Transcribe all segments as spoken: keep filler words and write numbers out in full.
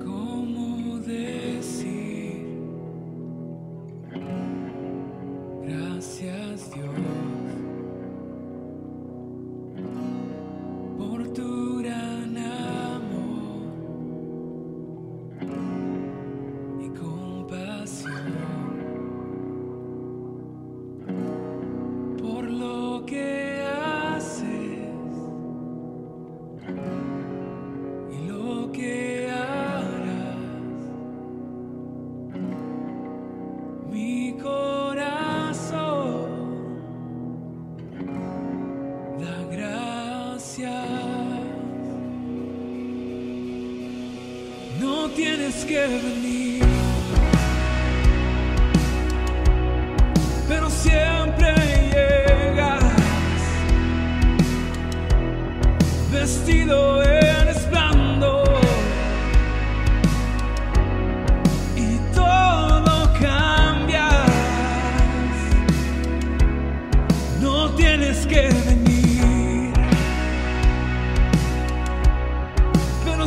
¿Cómo decir gracias, Dios, por tu gran amor y compasión, por lo que no tienes que venir, pero siempre llegas, vestido en resplandor, y todo cambia. No tienes que venir, pero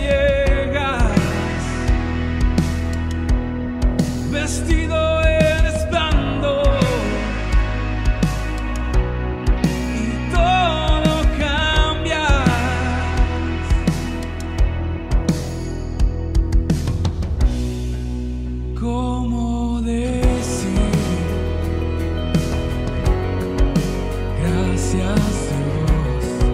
llegas, vestido en esplendor, y todo cambia. ¿Cómo decir gracias, Dios,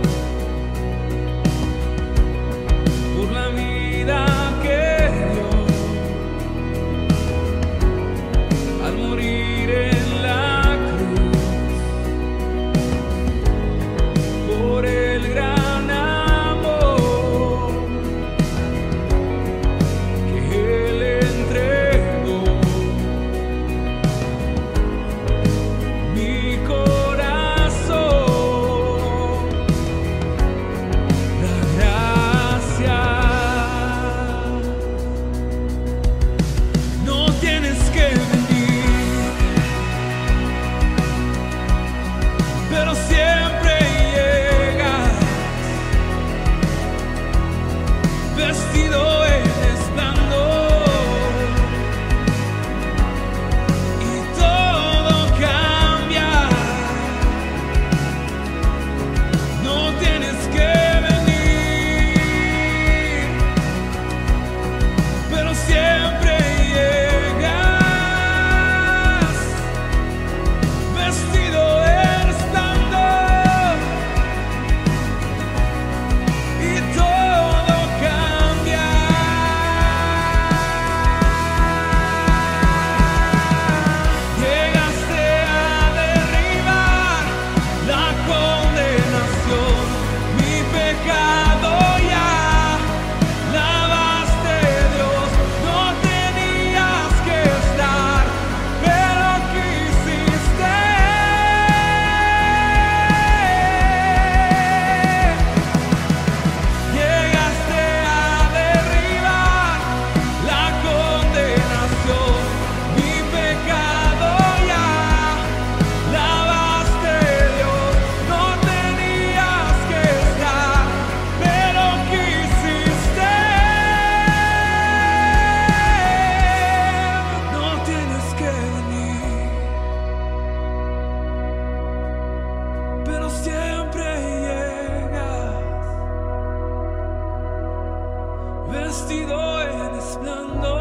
por la vida que vestido en esplendor, y todo cambia. No tienes que venir, pero siempre llegas, vestido en esplendor,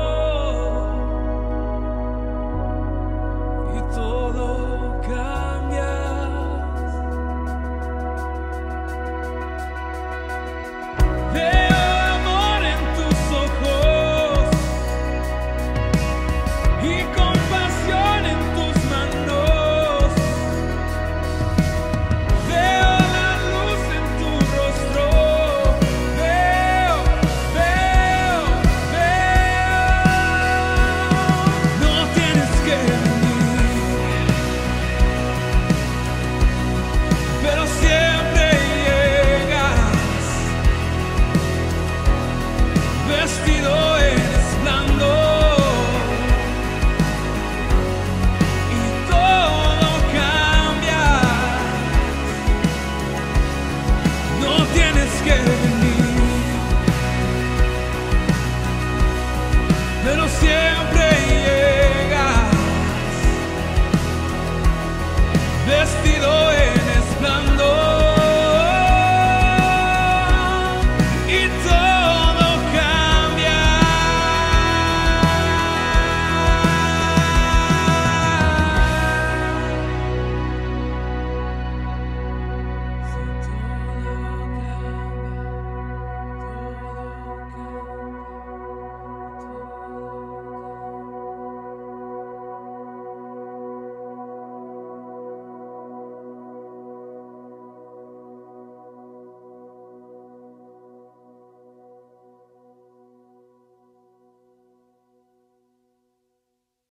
y todo vestido en esplendor, y todo cambia. Veo amor en tus ojos y compasión en tus manos. Veo la luz en tu rostro. Let's go.